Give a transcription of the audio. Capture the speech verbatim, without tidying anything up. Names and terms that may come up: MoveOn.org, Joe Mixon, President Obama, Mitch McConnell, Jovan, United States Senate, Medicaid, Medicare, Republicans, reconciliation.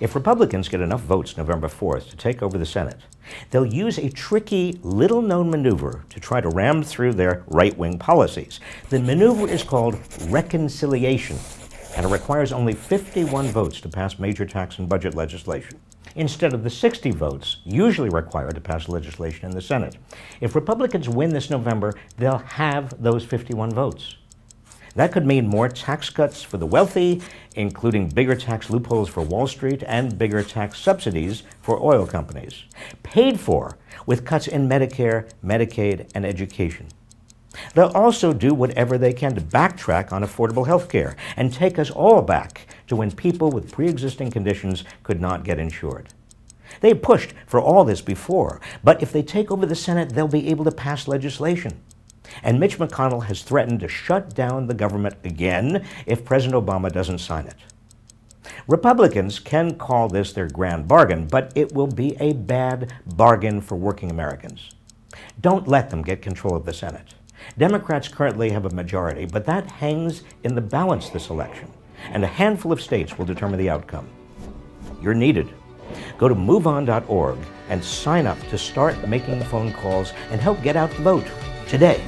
If Republicans get enough votes November fourth to take over the Senate, they'll use a tricky, little-known maneuver to try to ram through their right-wing policies. The maneuver is called reconciliation, and it requires only fifty-one votes to pass major tax and budget legislation, instead of the sixty votes usually required to pass legislation in the Senate. If Republicans win this November, they'll have those fifty-one votes. That could mean more tax cuts for the wealthy, including bigger tax loopholes for Wall Street and bigger tax subsidies for oil companies, paid for with cuts in Medicare, Medicaid, and education. They'll also do whatever they can to backtrack on affordable health care and take us all back to when people with pre-existing conditions could not get insured. They pushed for all this before, but if they take over the Senate, they'll be able to pass legislation. And Mitch McConnell has threatened to shut down the government again if President Obama doesn't sign it. Republicans can call this their grand bargain, but it will be a bad bargain for working Americans. Don't let them get control of the Senate. Democrats currently have a majority, but that hangs in the balance this election, and a handful of states will determine the outcome. You're needed. Go to move on dot org and sign up to start making phone calls and help get out the vote today.